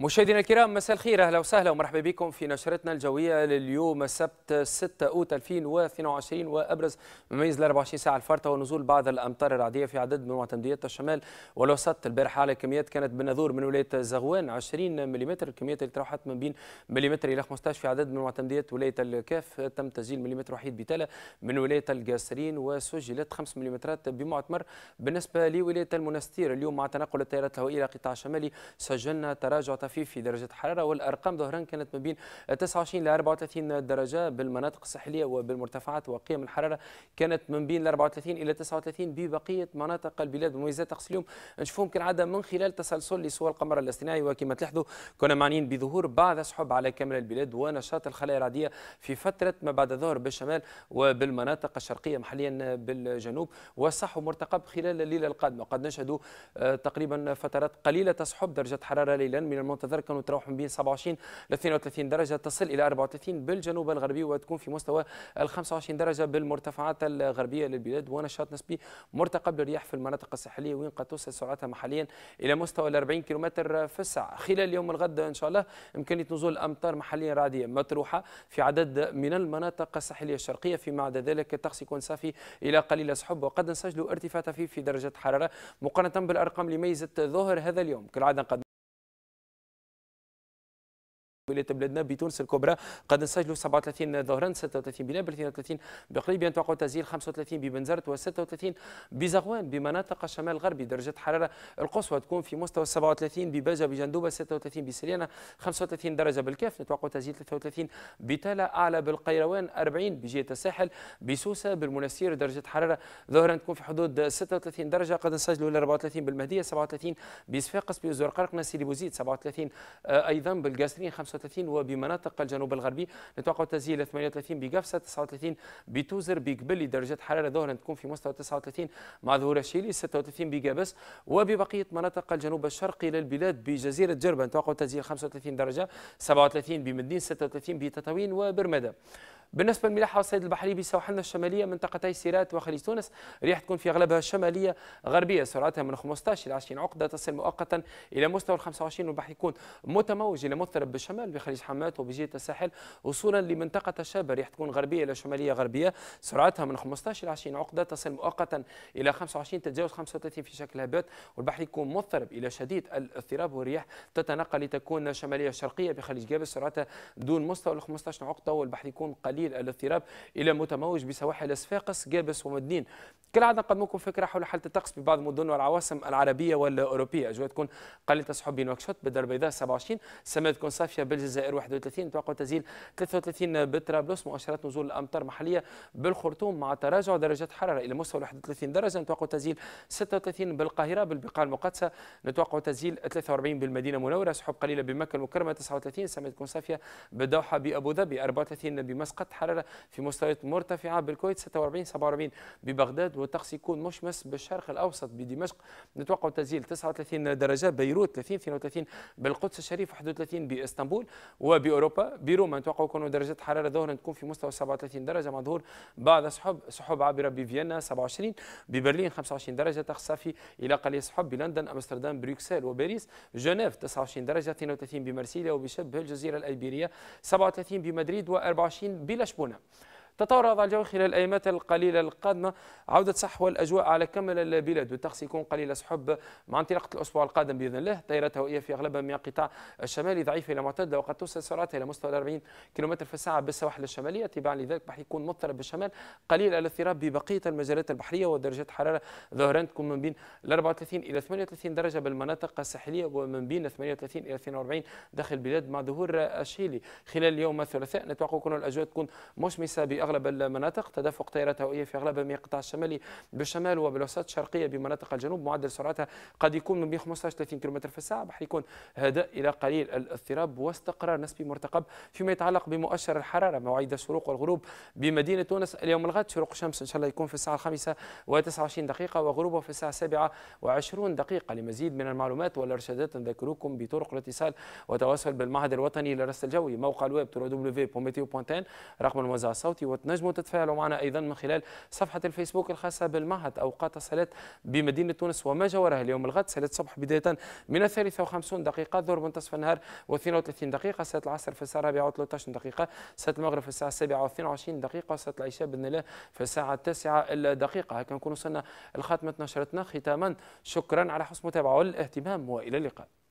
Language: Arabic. مشاهدينا الكرام مساء الخير، اهلا وسهلا ومرحبا بكم في نشرتنا الجويه لليوم السبت 6 اوت 2022 وابرز مميز ل 24 ساعه الفارطه ونزول بعض الامطار الرعديه في عدد من معتمديات الشمال والوسط. البارحه على كميات كانت بالناظور من ولايه زغوان 20 ملم، الكميات اللي تراوحت من بين مليمتر الى 15 في عدد من معتمديات ولايه الكاف، تم تسجيل مليمتر وحيد بتالا من ولايه القاسرين وسجلت 5 ملم بمعتمر. بالنسبه لولايه المنستير اليوم مع تنقل التيارات الهوائيه الى قطاع شمالي سجلنا تراجع في درجة الحرارة والأرقام ظهرا كانت ما بين 29 إلى 34 درجة بالمناطق الساحلية وبالمرتفعات، وقيم الحرارة كانت من بين 34 إلى 39 ببقية مناطق البلاد. مميزات طقس اليوم نشوفهم كالعادة من خلال تسلسل لصور القمر الاصطناعي، وكما تلاحظوا كنا معنيين بظهور بعض السحب على كامل البلاد ونشاط الخلايا الرعدية في فترة ما بعد الظهر بالشمال وبالمناطق الشرقية، محليا بالجنوب وصحو مرتقب خلال الليلة القادمة. قد نشهد تقريبا فترات قليلة تسحب، درجة حرارة ليلا من المنتظر كانوا تراوح من بين 27 ل 32 درجة، تصل إلى 34 بالجنوب الغربي وتكون في مستوى ال 25 درجة بالمرتفعات الغربية للبلاد، ونشاط نسبي مرتقب للرياح في المناطق الساحلية وين قد توصل سرعتها محليا إلى مستوى ال 40 كيلومتر في الساعة. خلال يوم الغد إن شاء الله إمكانية نزول أمطار محلية رعدية مطروحة في عدد من المناطق الساحلية الشرقية، فيما عدا ذلك الطقس يكون صافي إلى قليل سحب، وقد نسجلوا ارتفاع طفيف في درجة الحرارة مقارنة بالأرقام اللي ميزت ظهر هذا اليوم. كالعادة قد ولاية بلادنا بتونس الكبرى قد نسجلوا 37 ظهرا، 36 بلابل، 32 بقليب، يتوقع تسجيل 35 ببنزرت و36 بزغوان. بمناطق الشمال الغربي درجة الحرارة القصوى تكون في مستوى 37 بباجة بجندوبة، 36 بسريانة، 35 درجة بالكاف، نتوقع تسجيل 33 بتالا، أعلى بالقيروان، 40 بجهة الساحل، بسوسة بالمنسير درجة الحرارة ظهرا تكون في حدود 36 درجة، قد نسجلوا 34 بالمهدية، 37 بصفاقس، بزرقرقنا، سيدي بوزيد 37 أيضا بالقاسرين، 35 وبمناطق الجنوب الغربي نتوقع تسجيل 38 بقفصة، 39 بتوزر، بقبلي درجة حرارة ظهرا تكون في مستوى 39 مع ظهور الشيلي، 36 بقابس، وببقية مناطق الجنوب الشرقي للبلاد بجزيرة جربة نتوقع تسجيل 35 درجة، 37 بمدين، 36 بتطاوين وبرمادة. بالنسبة للملاحة والصيد البحري بسواحلنا الشمالية منطقتي سيرات وخليج تونس رياح تكون في أغلبها شمالية غربية، سرعتها من 15 إلى 20 عقدة، تصل مؤقتا إلى مستوى ال 25 والبحر يكون متموج إلى مضطرب بالشمال بخليج حمات وبجهة الساحل، وصولا لمنطقة شابة ريح تكون غربية إلى شمالية غربية، سرعتها من 15 إلى 20 عقدة، تصل مؤقتا إلى 25، تتجاوز 35 في شكل هبات، والبحر يكون مضطرب إلى شديد الاضطراب، والرياح تتنقل لتكون شمالية شرقية بخليج جابس، سرعتها دون مستوى ال 15 عقدة، والبحر يكون قليل الاضطراب الى متموج بسواحل صفاقس، جابس ومدنين. كالعاده نقدم لكم فكره حول حاله الطقس ببعض المدن والعواصم العربيه والاوروبيه. اجواء تكون قليله السحب بنواكشوط، بالدار البيضاء 27، السماء تكون صافيه بالجزائر 31، نتوقع تسجيل 33 بطرابلس، مؤشرات نزول الامطار محليه بالخرطوم مع تراجع درجه حراره الى مستوى 31 درجه، نتوقع تسجيل 36 بالقاهره، بالبقاع المقدسه نتوقع تسجيل 43 بالمدينه المنوره، سحب قليله بمكه المكرمه 39، السماء تكون صافيه بالدوحه بابو ظبي 34 مسقط، حرارة في مستويات مرتفعة بالكويت 46، 47 ببغداد، والطقس يكون مشمس بالشرق الأوسط بدمشق نتوقع تسجيل 39 درجة، بيروت 30، 32 بالقدس الشريف، 31 بإسطنبول. وبأوروبا بروما نتوقع يكون درجة حرارة ظهرا تكون في مستوى 37 درجة مع ظهور بعض سحب عابرة بفيينا 27، ببرلين 25 درجة، طقس صافي إلى قليل سحب بلندن، أمستردام، بروكسل وباريس، جنيف 29 درجة، 32 بمرسيليا وبشب الجزيرة الأيبيرية، 37 بمدريد و24 بلا شبونة. تطور وضع الجو خلال الايامات القليله القادمه، عوده صحو الاجواء على كامل البلاد، والطقس يكون قليل سحب مع انطلاقه الاسبوع القادم باذن الله. تيارات هوائيه في اغلبها من القطاع الشمالي ضعيفه الى معتدله، وقد توصل سرعتها الى مستوى 40 كيلومتر في الساعه بالسواحل الشماليه، تباعا لذلك البحر يكون مضطرب بالشمال قليل الاضطراب ببقيه المجالات البحريه، ودرجه حراره ظهرا تكون من بين 34 الى 38 درجه بالمناطق الساحليه، ومن بين 38 الى 42 داخل البلاد مع ظهور الشيلي. خلال يوم الثلاثاء نتوقع كون الاجواء تكون مشمسه باغلب المناطق، تدفق تيارات هوائيه في اغلبها من القطاع الشمالي بالشمال وبالوسط الشرقيه بمناطق الجنوب، معدل سرعتها قد يكون من 15 إلى 30 كم في الساعه، بحر يكون هداء الى قليل الاضطراب واستقرار نسبي مرتقب. فيما يتعلق بمؤشر الحراره مواعيد الشروق والغروب بمدينه تونس اليوم الغد، شروق الشمس ان شاء الله يكون في الساعه 5:29 وغروبه في الساعه 7:20. لمزيد من المعلومات والارشادات نذكركم بطرق الاتصال وتواصل بالمعهد الوطني للرصد الجوي، موقع الويب www.meteo.in، رقم الموزع الصوتي وتنجموا تتفاعلوا معنا أيضا من خلال صفحة الفيسبوك الخاصة بالمعهد. أوقات الصلاة بمدينة تونس وما جاورها اليوم الغد، صلاة الصبح بداية من 53 دقيقة، الظهر منتصف النهار و32 دقيقة، صلاة العصر في الساعة 4 و13 دقيقة، صلاة المغرب في الساعة 7 و22 دقيقة، وصلاة العشاء بإذن الله في الساعة 9 الدقيقة. هكا نكون وصلنا لخاتمة نشرتنا. ختاما شكرا على حسن المتابعة والاهتمام، وإلى اللقاء.